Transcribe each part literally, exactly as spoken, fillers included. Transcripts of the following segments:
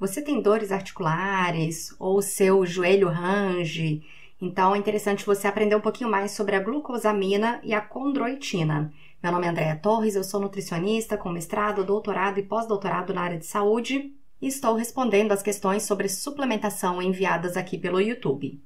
Você tem dores articulares ou seu joelho range? Então é interessante você aprender um pouquinho mais sobre a glucosamina e a condroitina. Meu nome é Andréia Torres, eu sou nutricionista com mestrado, doutorado e pós-doutorado na área de saúde e estou respondendo as questões sobre suplementação enviadas aqui pelo YouTube.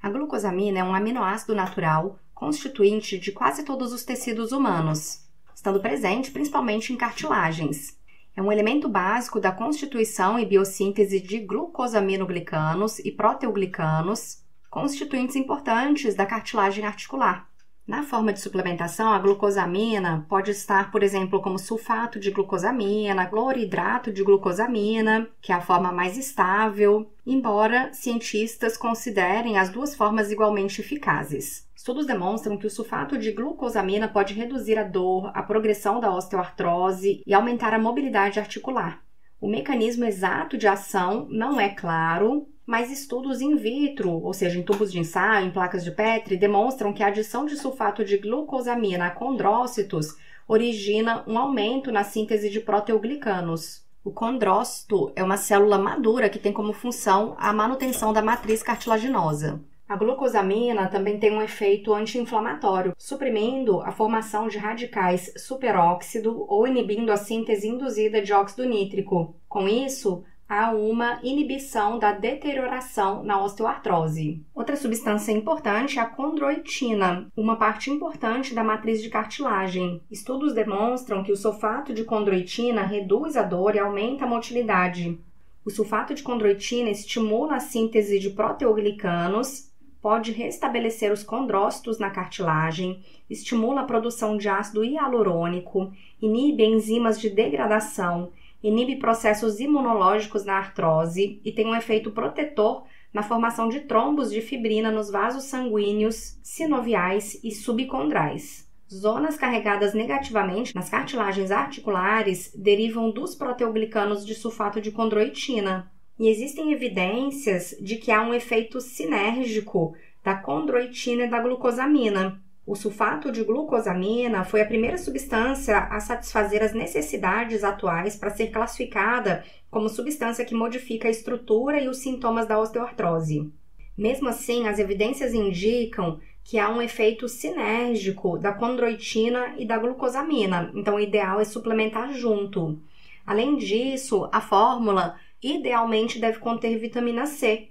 A glucosamina é um aminoácido natural constituinte de quase todos os tecidos humanos, estando presente principalmente em cartilagens. É um elemento básico da constituição e biossíntese de glucosaminoglicanos e proteoglicanos, constituintes importantes da cartilagem articular. Na forma de suplementação, a glucosamina pode estar, por exemplo, como sulfato de glucosamina, cloridrato de glucosamina, que é a forma mais estável, embora cientistas considerem as duas formas igualmente eficazes. Estudos demonstram que o sulfato de glucosamina pode reduzir a dor, a progressão da osteoartrose e aumentar a mobilidade articular. O mecanismo exato de ação não é claro, mas estudos in vitro, ou seja, em tubos de ensaio, em placas de Petri, demonstram que a adição de sulfato de glucosamina a condrócitos origina um aumento na síntese de proteoglicanos. O condrócito é uma célula madura que tem como função a manutenção da matriz cartilaginosa. A glucosamina também tem um efeito anti-inflamatório, suprimindo a formação de radicais superóxido ou inibindo a síntese induzida de óxido nítrico. Com isso, há uma inibição da deterioração na osteoartrose. Outra substância importante é a condroitina, uma parte importante da matriz de cartilagem. Estudos demonstram que o sulfato de condroitina reduz a dor e aumenta a motilidade. O sulfato de condroitina estimula a síntese de proteoglicanos, pode restabelecer os condrócitos na cartilagem, estimula a produção de ácido hialurônico, inibe enzimas de degradação, inibe processos imunológicos na artrose e tem um efeito protetor na formação de trombos de fibrina nos vasos sanguíneos, sinoviais e subcondrais. Zonas carregadas negativamente nas cartilagens articulares derivam dos proteoglicanos de sulfato de condroitina. E existem evidências de que há um efeito sinérgico da condroitina e da glucosamina. O sulfato de glucosamina foi a primeira substância a satisfazer as necessidades atuais para ser classificada como substância que modifica a estrutura e os sintomas da osteoartrose. Mesmo assim, as evidências indicam que há um efeito sinérgico da condroitina e da glucosamina, então o ideal é suplementar junto. Além disso, a fórmula idealmente deve conter vitamina C,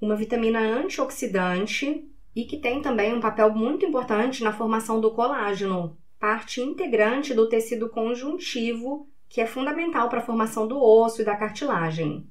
uma vitamina antioxidante e que tem também um papel muito importante na formação do colágeno, parte integrante do tecido conjuntivo, que é fundamental para a formação do osso e da cartilagem.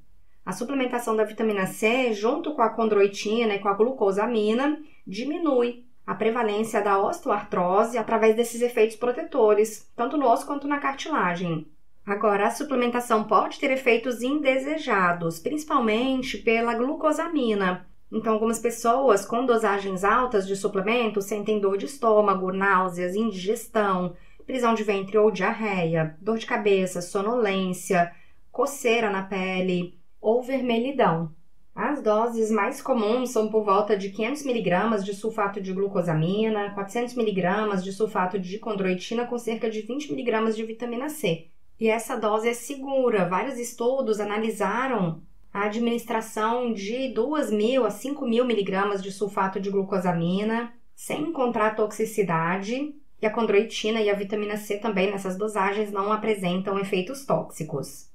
A suplementação da vitamina C, junto com a condroitina e com a glucosamina, diminui a prevalência da osteoartrose através desses efeitos protetores, tanto no osso quanto na cartilagem. Agora, a suplementação pode ter efeitos indesejados, principalmente pela glucosamina. Então, algumas pessoas com dosagens altas de suplemento sentem dor de estômago, náuseas, indigestão, prisão de ventre ou diarreia, dor de cabeça, sonolência, coceira na pele ou vermelhidão. As doses mais comuns são por volta de quinhentos miligramas de sulfato de glucosamina, quatrocentos miligramas de sulfato de condroitina com cerca de vinte miligramas de vitamina C. E essa dose é segura. Vários estudos analisaram a administração de dois mil a cinco mil miligramas de sulfato de glucosamina, sem encontrar toxicidade, e a condroitina e a vitamina C também nessas dosagens não apresentam efeitos tóxicos.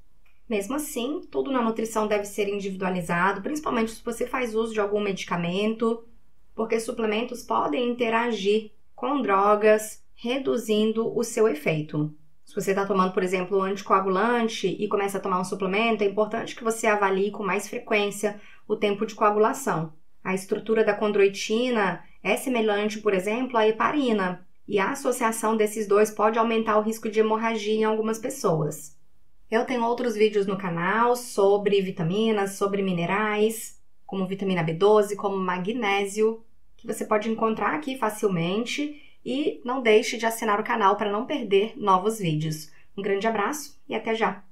Mesmo assim, tudo na nutrição deve ser individualizado, principalmente se você faz uso de algum medicamento, porque suplementos podem interagir com drogas, reduzindo o seu efeito. Se você está tomando, por exemplo, um anticoagulante e começa a tomar um suplemento, é importante que você avalie com mais frequência o tempo de coagulação. A estrutura da condroitina é semelhante, por exemplo, à heparina, e a associação desses dois pode aumentar o risco de hemorragia em algumas pessoas. Eu tenho outros vídeos no canal sobre vitaminas, sobre minerais, como vitamina B doze, como magnésio, que você pode encontrar aqui facilmente. E não deixe de assinar o canal para não perder novos vídeos. Um grande abraço e até já!